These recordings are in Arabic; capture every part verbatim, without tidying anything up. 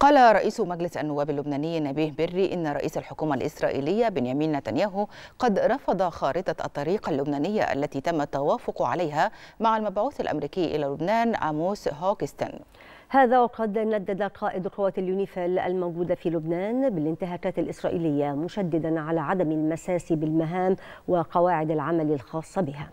قال رئيس مجلس النواب اللبناني نبيه بري إن رئيس الحكومة الإسرائيلية بنيامين نتنياهو قد رفض خارطة الطريق اللبنانية التي تم التوافق عليها مع المبعوث الأمريكي إلى لبنان آموس هوكستن. هذا وقد ندد قائد قوات اليونيفيل الموجودة في لبنان بالانتهاكات الإسرائيلية، مشددا على عدم المساس بالمهام وقواعد العمل الخاصة بها.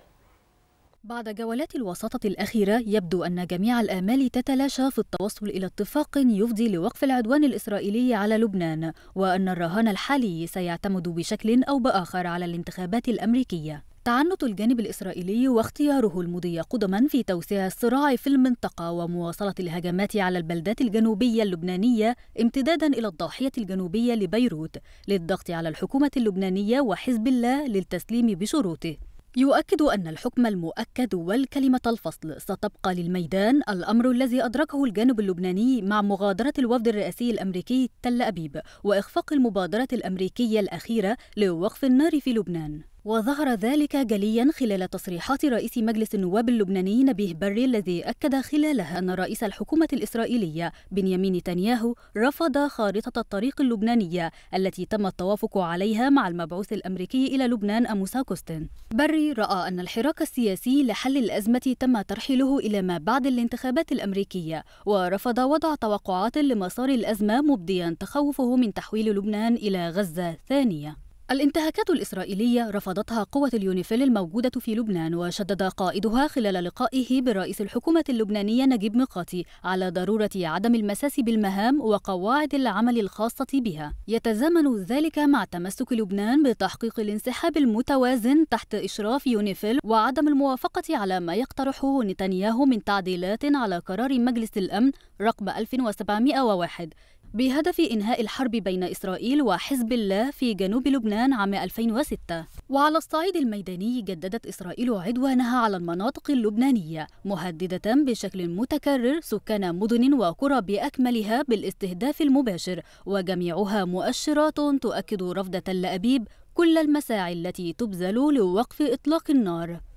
بعد جولات الوساطة الأخيرة يبدو أن جميع الآمال تتلاشى في التوصل إلى اتفاق يفضي لوقف العدوان الإسرائيلي على لبنان، وأن الرهان الحالي سيعتمد بشكل أو بآخر على الانتخابات الأمريكية. تعنت الجانب الإسرائيلي واختياره المضي قدما في توسيع الصراع في المنطقة ومواصلة الهجمات على البلدات الجنوبية اللبنانية امتدادا إلى الضاحية الجنوبية لبيروت للضغط على الحكومة اللبنانية وحزب الله للتسليم بشروطه. يؤكد أن الحكم المؤكد والكلمة الفصل ستبقى للميدان، الأمر الذي أدركه الجانب اللبناني مع مغادرة الوفد الرئاسي الأمريكي تل أبيب وإخفاق المبادرة الأمريكية الأخيرة لوقف النار في لبنان. وظهر ذلك جليا خلال تصريحات رئيس مجلس النواب اللبناني نبيه بري، الذي أكد خلالها أن رئيس الحكومة الإسرائيلية بنيامين نتنياهو رفض خارطة الطريق اللبنانية التي تم التوافق عليها مع المبعوث الأمريكي إلى لبنان آموس هوكستن. بري رأى أن الحراك السياسي لحل الأزمة تم ترحيله إلى ما بعد الانتخابات الأمريكية، ورفض وضع توقعات لمسار الأزمة، مبديا تخوفه من تحويل لبنان إلى غزة ثانية. الانتهاكات الإسرائيلية رفضتها قوة اليونيفيل الموجودة في لبنان، وشدد قائدها خلال لقائه برئيس الحكومة اللبنانية نجيب ميقاتي على ضرورة عدم المساس بالمهام وقواعد العمل الخاصة بها. يتزامن ذلك مع تمسك لبنان بتحقيق الانسحاب المتوازن تحت إشراف يونيفيل وعدم الموافقة على ما يقترحه نتنياهو من تعديلات على قرار مجلس الأمن رقم ألف وسبعمائة وواحد بهدف إنهاء الحرب بين إسرائيل وحزب الله في جنوب لبنان عام ألفين وستة. وعلى الصعيد الميداني جددت إسرائيل عدوانها على المناطق اللبنانية، مهددة بشكل متكرر سكان مدن وقرى بأكملها بالاستهداف المباشر، وجميعها مؤشرات تؤكد رفض تل أبيب كل المساعي التي تبذل لوقف إطلاق النار.